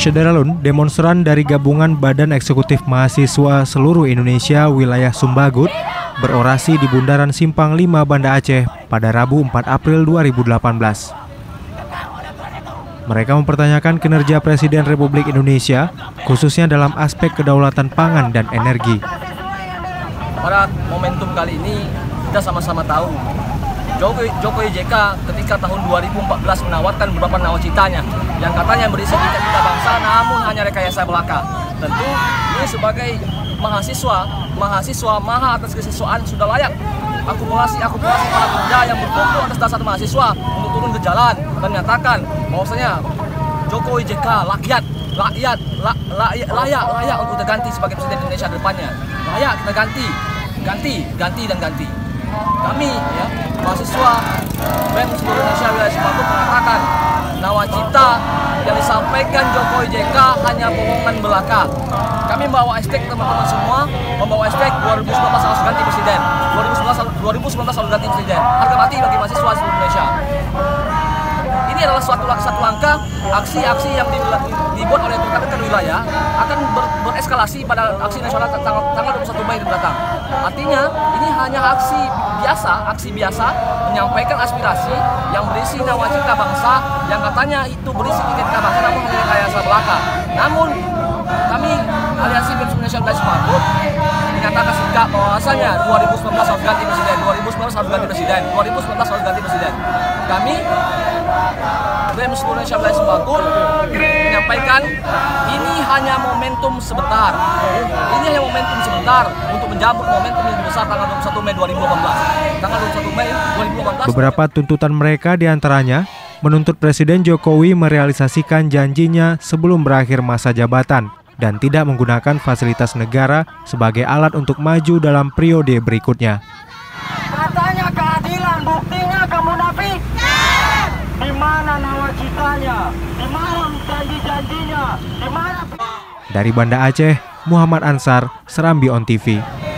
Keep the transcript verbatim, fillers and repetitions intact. Saudara Lun, demonstran dari gabungan Badan Eksekutif Mahasiswa Seluruh Indonesia wilayah Sumbagut berorasi di Bundaran Simpang Lima, Banda Aceh pada Rabu empat April dua ribu delapan belas. Mereka mempertanyakan kinerja Presiden Republik Indonesia, khususnya dalam aspek kedaulatan pangan dan energi. Pada momentum kali ini, kita sama-sama tahu Jokowi, Jokowi J K ketika tahun dua ribu empat belas menawarkan beberapa nawacitanya yang katanya berisi cita-cita bangsa, namun hanya rekayasa belaka. Tentu ini sebagai mahasiswa, mahasiswa maha atas kesiswaan sudah layak. Akumulasi-akumulasi para pekerja yang berkumpul atas dasar mahasiswa untuk turun ke jalan dan menyatakan bahwasanya Jokowi J K lakiat, lakiat, la, layak, layak, layak untuk diganti sebagai Presiden Indonesia depannya. Layak kita ganti, ganti, ganti dan ganti. Kami, ya, mahasiswa BEM Seluruh Indonesia wilayah Sumbagut mengatakan nawacita yang disampaikan Jokowi J K hanya bohongan belaka. Kami membawa hashtag teman-teman semua, membawa hashtag dua ribu sembilan belas harus ganti presiden, dua ribu sembilan belas harus ganti presiden. Harga mati bagi mahasiswa seluruh Indonesia. Ini adalah suatu satu langkah aksi-aksi yang dibuat oleh rekan-rekan wilayah akan ber, bereskalasi pada aksi nasional tanggal, tanggal dua puluh satu Mei mendatang. Artinya ini hanya aksi biasa, aksi biasa menyampaikan aspirasi yang berisi nawacita bangsa yang katanya itu berisi cita-cita bangsa namun menjadi rekayasa belaka. Namun kami Aliansi Bersatu Nasional Bela Sabda menyatakan sikap bahwasanya dua ribu sembilan belas harus ganti presiden, dua ribu sembilan belas harus ganti presiden, dua ribu sembilan belas harus ganti presiden. Kami BEM Seluruh Indonesia wilayah Sumbagut menyampaikan ini hanya momentum sebentar. Ini hanya momentum sebentar untuk menjabut momentum yang besar tanggal dua puluh satu Mei dua ribu delapan belas. Tanggal dua puluh satu Mei dua ribu delapan belas. Beberapa tuntutan mereka diantaranya menuntut Presiden Jokowi merealisasikan janjinya sebelum berakhir masa jabatan dan tidak menggunakan fasilitas negara sebagai alat untuk maju dalam periode berikutnya. Katanya keadilan, buktinya kemunafikan. Di mana nawacitanya? Di mana janji-janjinya? Di mana? Dari Banda Aceh, Muhammad Ansar, Serambi On T V.